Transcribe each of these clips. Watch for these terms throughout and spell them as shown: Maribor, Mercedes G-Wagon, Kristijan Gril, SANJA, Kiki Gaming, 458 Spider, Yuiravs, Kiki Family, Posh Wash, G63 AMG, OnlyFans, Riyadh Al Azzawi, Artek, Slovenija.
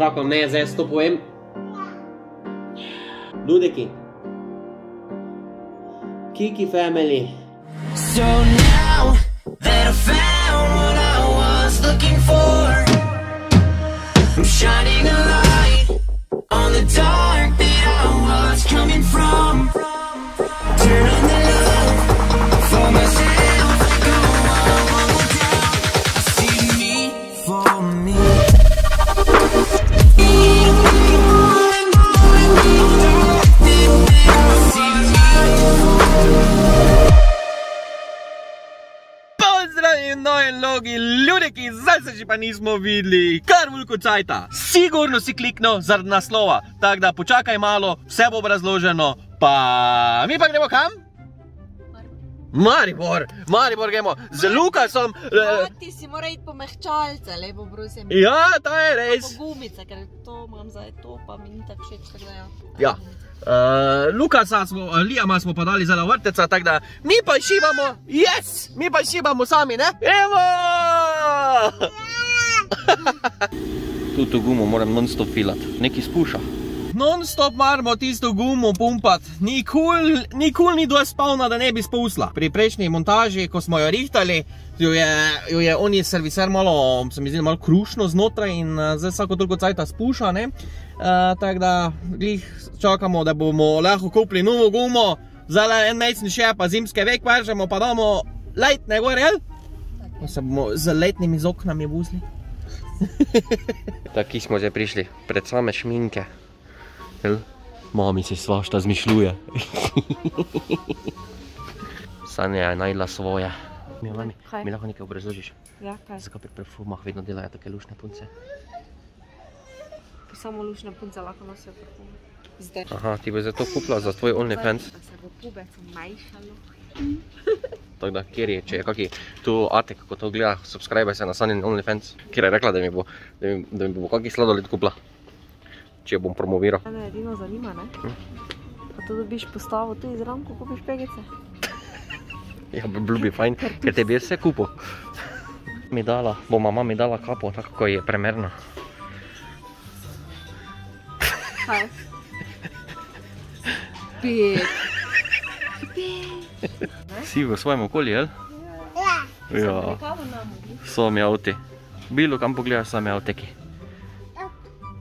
o'clock on ne zdaj 100 pojem. Dudeki. Kiki Family. So now that I found what I was looking for, I'm shining a light on the dark that I was coming from. Turn on the love for myself. Go on down. I see me for me. Ljudje, ki zdaj se že pa nismo videli, kar veliko čajta. Sigurno si kliknil zaradi naslova, tako da počakaj malo, vse bo razloženo, pa mi pa gremo kam? Maribor. Maribor gremo, z Lukasom. Ti si mora iti po mehčalce, lepo brusim. Ja, to je res. Po gumice, ker to imam zdaj to, pa mi ni tako všeč, tako da ja. Ja. Lukasa smo, Lijama smo pa dali zdaj na vrteca, tako da mi pa šibamo, yes, mi pa šibamo sami, ne? Evo! Tuto gumo moram non stop filati, nekaj spuša. Non stop marmo tisto gumo pumpat, nikul ni dovolj spavna, da ne bi spusla. Pri prejšnji montaži, ko smo jo rihtali, jo je on je serviser malo, se mi zdi, malo krušno znotraj in zdaj vsako toliko cajta spuša, ne? Tako da glih čakamo, da bomo lahko kupili novo gumo. Zdaj en mesec še pa zimske vek paržemo pa damo letne gor, jel? Pa se bomo z letnimi z oknami vuzli. Taki smo zdaj prišli, pred same šminke. Mami se svašta zmišljuje. Sanja je najdla svoje. Mi lahko nekaj obrazložiš? Ja, kaj? Zakaj pri perfumah vedno delajo take lušne punce? Samo lušne punce lahko nosijo perfume. Zdaj. Aha, ti bo zdaj to kupila za tvoj OnlyFans? Da se bo pubecu majšalo. Tako da, kjer je, če je kaki tu Artek, ko to gleda, subscribe se na Sanjen OnlyFans, kjer je rekla, da mi bo kaki sladoled kupila, če jo bom promoviral. Mene edino zanima, ne? Pa to dobiš postavo tudi zraven, ko kupiš pegice. Ja, bilo bi fajn, ker tebi je vse kupil. Bo mama mi dala kapo, tako ko je premerna. Kaj? Pet. Si v svojem okolju, jel? Ja. Sami avti. Bilo kam pogledaš, sami avteki.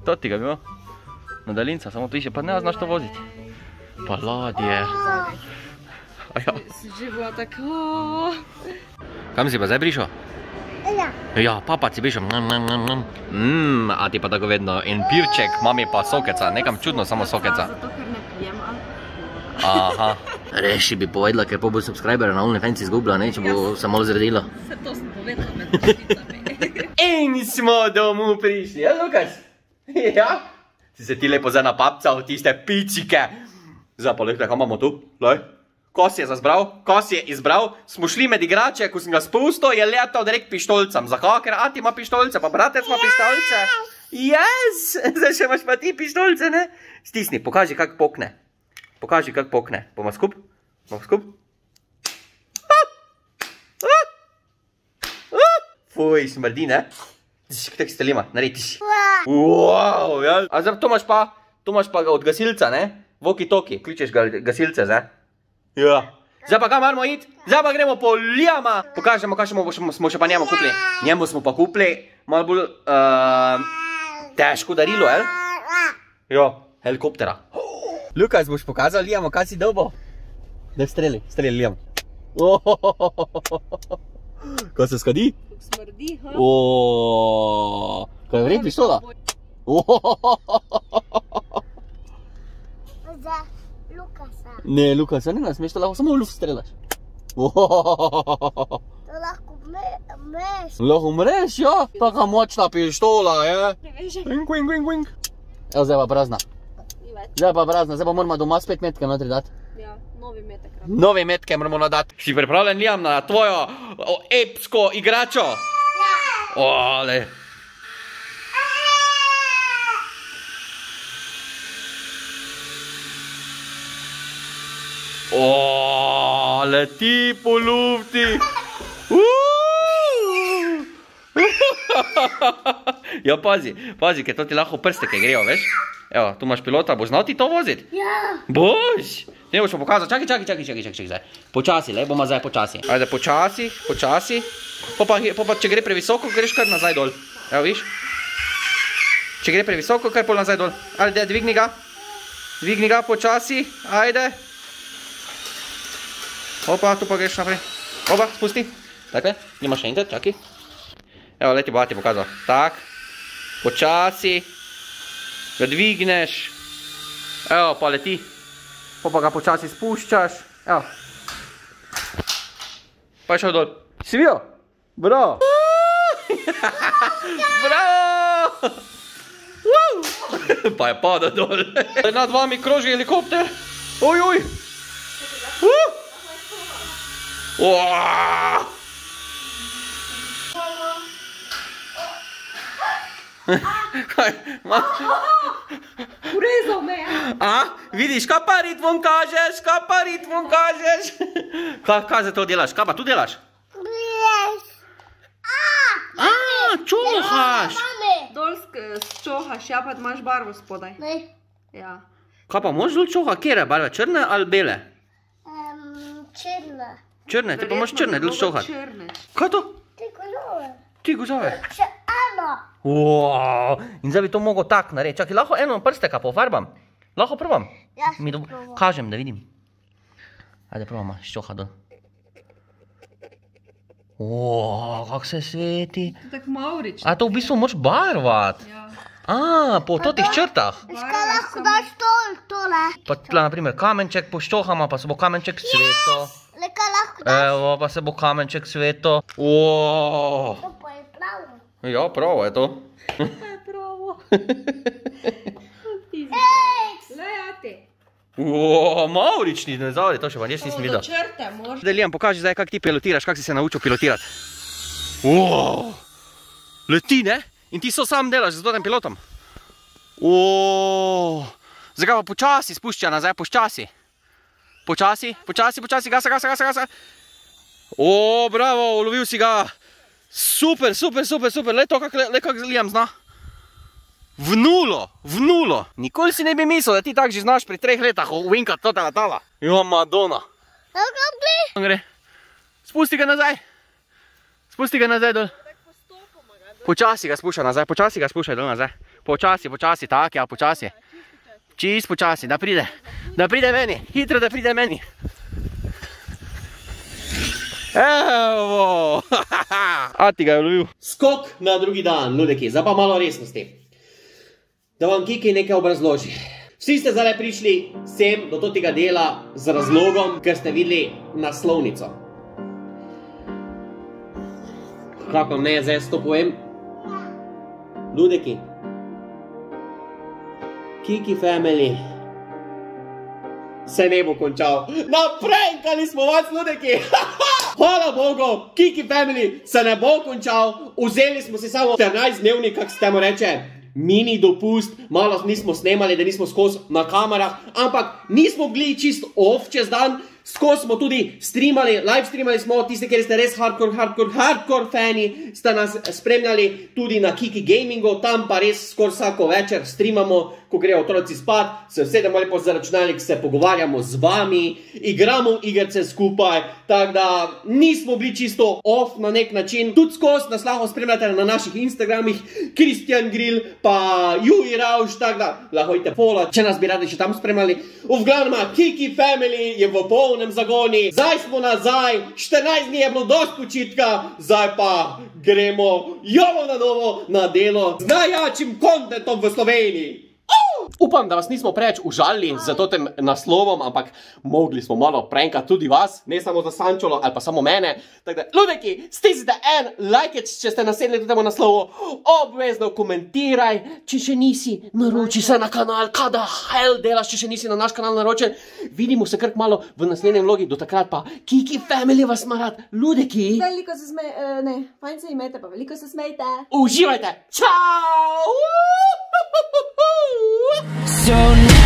To ti ga bi imel? Na daljinca, samo piše, pa ne znaš to voziti. Pa ladje. Si že bila tako. Kam si pa zdaj prišel? Ja, papac si prišel. A ti pa tako vedno. In pirček, mami pa sokeca. Nekam čudno samo sokeca. Zato, ker ne pijem alkohol. Aha. Reši bi povedala, ker pa bo subscribera na OnlyFans izgubila, ne? Če bo se malo zredila. Vse to sem povedala med pošticami. In smo domu prišli, ja Lukas? Ja? Si se ti lepo zdaj napapcal tiste pičike. Zdaj pa lehte, kaj imamo tu? Lej. Ko si je zazbral, ko si je izbral, smo šli med igrače, ko sem ga spustil, je letal direkt pištolcem. Zakaj? Ker Ati ima pištolce, pa bratec ima pištolce. Yes! Zdaj še imaš pa ti pištolce, ne? Stisni, pokaži, kak pokne. Pokaži, kak pokne. Bomo skup? Bomo skup? Fuj, smrdi, ne? Tako se lima, narediš. Wow, jel? A zdaj, to imaš pa od gasilca, ne? Walkie-talkie, kličeš gasilce, zdaj? Ja. Zdaj pa kam moramo iti? Zdaj pa gremo po Lijama. Pokažemo, kaj smo še pa njemu kupili. Njemu smo pa kupili malo bolj težko darilo, el? Jo, helikoptera. Lukas, boš pokazal Lijamu, kaj si dobil? Daj streli, streli Lijam. Kaj se skadi? Smrdi, ha? Kaj je vred pištola? Za Lukasa. Ne, Lukasa ne nasmeš, to lahko samo v luft strelaš. To lahko mreš. Lahko mreš, ja? Taka močna pištola, je. Vink, vink, vink, vink. Evo, zdaj pa prazna. Zdaj pa prazna, zdaj pa moramo doma spet metke notri dati. Ja, novi metek. Novi metke moramo nadati. Si pripravljen, Lijam, na tvojo epsko igračo? Ja. Ole. Oooo, leti po lufti. Ja, pazi, pazi, ker to ti lahko prste, ki grejo, veš. Evo, tu imaš pilota, boš znal ti to voziti? Ja. Boš? Ne boš pa pokazal, čakaj zdaj. Počasi, le, bomo zdaj počasi. Ajde, počasi. Pa če gre previsoko, greš kar nazaj dol. Evo, viš? Če gre previsoko, kar pol nazaj dol. Ajde, dvigni ga. Dvigni ga počasi, ajde. Opa, tu pa greš naprej. Opa, spusti. Takle, nima še enkrat, čaki. Evo, leti bo ti pokazal. Tak, počasi. Ga dvigneš. Evo, pa leti. Pa ga počasi spuščaš. Evo. Pa je šel dol. Si vijo? Bravo. Bravo. Pa je pada dol. Nad vami kroži helikopter. Uj, uj. Urezal me, ja. Vidiš, kaj pa ritvom kažeš, Kaj za to delaš, kaj pa tu delaš? Bleš. Čohaš. Dolsk čohaš, ja, pa imaš barvo spodaj. Ne. Ja. Kaj pa možeš dol čoha, kjera barva, črne ali bele? Črne. Črne, ti pa imaš črne dol čohat. Kaj to? Ti gozove. Še eno. In zdaj bi to mogel tak narediti. Čakaj, lahko eno prsteka pofarbam? Lahko probam? Ja, probam. Kažem, da vidim. Ajde, probam, ščoha dol. Kako se sveti. Tak mavrič. A to v bistvu moč barvat. Po totih črtah. Škaj lahko daš tole. Pa tla, naprimer, kamenček po ščohama, pa se bo kamenček sveto. Lekaj lahko daš. Evo, pa se bo kamenček sveto. To pa je pravo. Ja, pravo je to. To je pravo. Lejati. Mavrični dinozavri, to še pa nješ nisem videl. To do črte možda. Delijan, pokaži zdaj, kak ti pilotiraš, kak si se naučil pilotirati. Leti, ne? In ti so sam delaš z dotem pilotom. Zdaj ga pa počasi spušča nazaj, počasi. Počasi, gasa. Bravo, ulovil si ga. Super, le kako Liam zna. V nulo. Nikoli si ne bi mislil, da ti tak že znaš pri 3 letah uvinkat to tega tala. Jo, Madonna. Spusti ga nazaj dol. Počasi ga spušča nazaj, počasi, tak, ja, počasi. Čist počasi, da pride meni, hitro da pride meni. Evo, a ti ga je lovil. Skok na drugi dan, ludeki, zdaj pa malo resnosti. Da vam Kiki nekaj obrazloži. Vsi ste zdaj prišli sem do tega dela z razlogom, ker ste videli naslovnico. Kako ne, zdaj to povem? Ludeki. Kiki Family se ne bo končal. Naprenkali smo vas, ludeki. Hvala Bogu, Kiki Family se ne bo končal. Vzeli smo si samo 14-dnevni, kako se temu reče, mini dopust. Malo nismo snemali, da nismo skozi na kamerah, ampak nismo bili čist off čez dan. Skozi smo tudi streamali, live streamali smo, tiste, kjer ste res hardcore fani, ste nas spremljali tudi na Kiki Gamingu, tam pa res skoraj vsako večer streamamo, ko grejo otroci spat, se vsedemo lepo za računalnik, se pogovarjamo z vami, igramo igrce skupaj, tako da nismo bili čisto off na nek način. Tudi skozi nas lahko spremljate na naših Instagramih, Kristijan Gril, pa Yuiravs, tako da lahko idete pola, če nas bi radi še tam spremljali. V glavnem, Kiki Family je v polnem zagoni. Zdaj smo nazaj, 14 dni je bilo dosti počitka, zdaj pa gremo jovo na novo na delo z najjačim kontentom v Sloveniji. Upam, da vas nismo preveč užalili z tem naslovom, ampak mogli smo malo prankati tudi vas, ne samo za Sančolo ali pa samo mene. Tako da, ludeki, stisnite en lajkec, če ste nasedli temu naslovu, obvezno komentiraj, če še nisi, naroči se na kanal, kada hell delaš, če še nisi na naš kanal naročen. Vidimo se kar malo v naslednjem vlogu, do takrat pa Kiki Family vas ima rad, ludeki. Veliko se smejte, ne, fajn se imejte, pa veliko se smejte. Uživajte, čau! So